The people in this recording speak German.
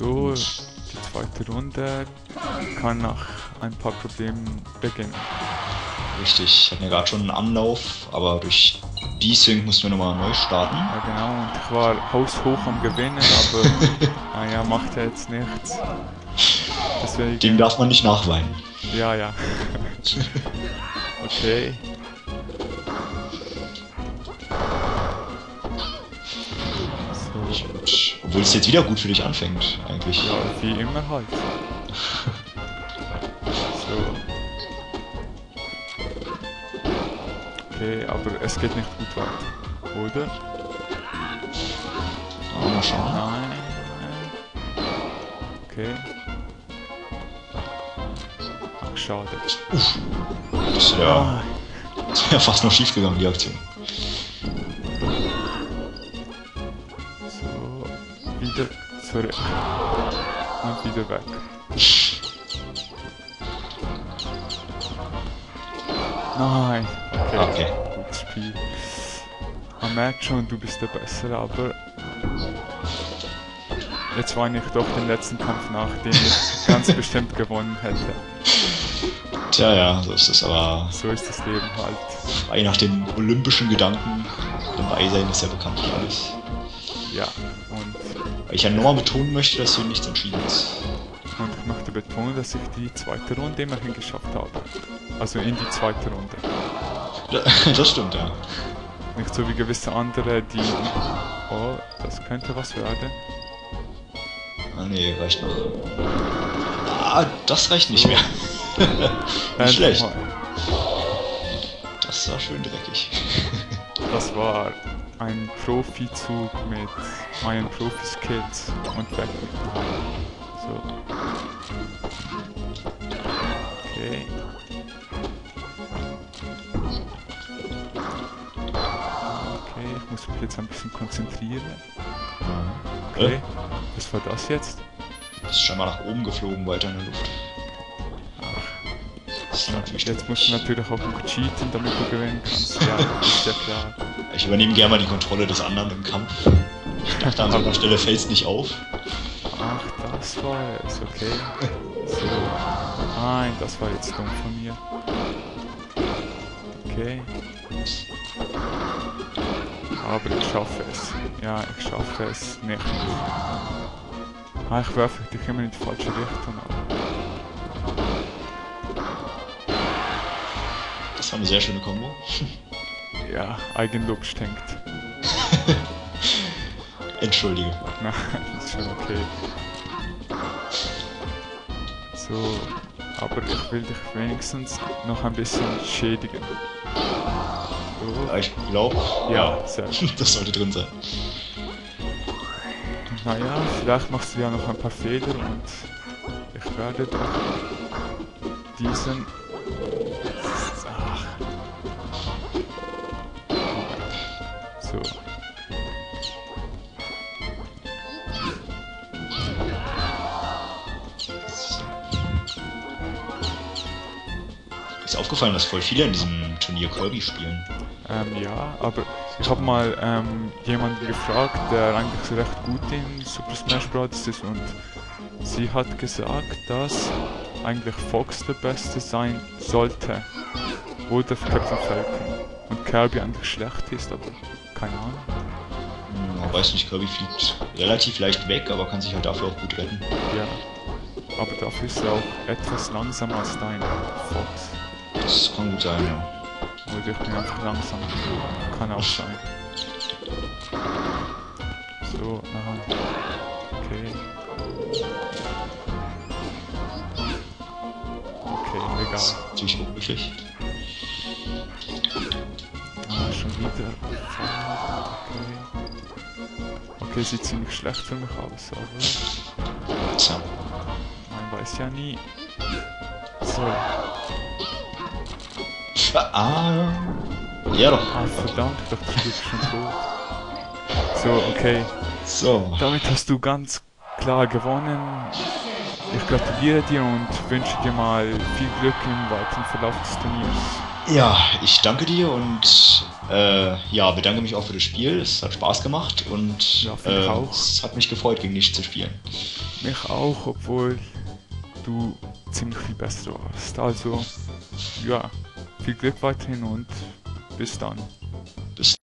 So, die zweite Runde kann nach ein paar Problemen beginnen. Richtig, ich hatte ja gerade schon einen Anlauf, aber durch Desync mussten wir nochmal neu starten. Ja genau, und ich war haushoch am Gewinnen, aber naja, macht ja jetzt nichts. Deswegen... Dem darf man nicht nachweinen. Ja, ja. Okay. So. Obwohl es jetzt wieder gut für dich anfängt, eigentlich. Ja, wie immer halt. Okay, aber es geht nicht gut weiter, oder? Oh, mal schauen. Nein. Okay. Ach, schade. Uff. Das wäre ja, ah, fast noch schief gegangen, die Aktion. So, wieder zurück. Und wieder weg. Nein. Okay. Gutes Spiel. Man merkt schon, du bist der Bessere, aber... Jetzt weine ich doch den letzten Kampf nach, den ich ganz bestimmt gewonnen hätte. Tja, ja, so ist es aber... So ist das Leben halt. Frei nach den olympischen Gedanken, dabei sein ist ja bekanntlich alles. Ja, und... Weil ich ja nochmal betonen möchte, dass hier nichts entschieden ist. Und ich möchte betonen, dass ich die zweite Runde immerhin geschafft habe. Also in die zweite Runde. Das stimmt, ja. Nicht so wie gewisse andere, die... Oh, das könnte was werden. Ah nee, reicht noch. Ah, das reicht nicht mehr. Nicht schlecht. Das war schön dreckig. Das war ein Profizug mit meinen Profi-Skills und weg. So. Okay. Ich muss mich jetzt ein bisschen konzentrieren. Okay, was war das jetzt? Das ist schon mal nach oben geflogen, weiter in der Luft. Das ist natürlich jetzt musst du natürlich auch noch cheaten, damit du gewinnen kannst. Ja, ist ja klar. Ich übernehme gerne mal die Kontrolle des anderen im Kampf. Ich dachte an so einer Stelle fällt es nicht auf. Ach, das war es, okay. So. Nein, das war jetzt dumm von mir. Okay. Aber ich schaffe es. Ja, ich schaffe es nicht. Ah, ich werfe dich immer in die falsche Richtung ab. Das war eine sehr schöne Kombo. Ja, Eigenlob stinkt. Entschuldige. Nein, ist schon okay. So, aber ich will dich wenigstens noch ein bisschen schädigen. Ja, ich glaube, ja, das sollte drin sein. Naja, vielleicht machst du ja noch ein paar Fehler und ich werde doch diesen... Ach. So. Ist aufgefallen, dass voll viele in diesem Turnier Kirby spielen. Ja, aber ich habe mal jemanden gefragt, der eigentlich recht gut in Super Smash Bros. Ist und sie hat gesagt, dass eigentlich Fox der Beste sein sollte. Oder Captain Falcon. Und Kirby eigentlich schlecht ist, aber keine Ahnung. Ich weiß nicht, Kirby fliegt relativ leicht weg, aber kann sich halt dafür auch gut retten. Ja, aber dafür ist er auch etwas langsamer als dein Fox. Das kann gut sein, ja. Oder ich bin einfach langsam. Kann auch sein. So, nein. Okay. Okay, egal. Ziemlich unglücklich. Ah, schon wieder. Okay. Okay, sieht ziemlich schlecht für mich aus, aber... So. Man weiß ja nie. So. Ah, ja doch. Ah, verdammt, ich dachte, du bist schon tot. So, okay. So. Damit hast du ganz klar gewonnen. Ich gratuliere dir und wünsche dir mal viel Glück im weiteren Verlauf des Turniers. Ja, ich danke dir und ja, bedanke mich auch für das Spiel. Es hat Spaß gemacht und ja, es hat mich gefreut, gegen dich zu spielen. Mich auch, obwohl du ziemlich viel besser warst. Also, ja, viel Glück weiterhin und bis dann.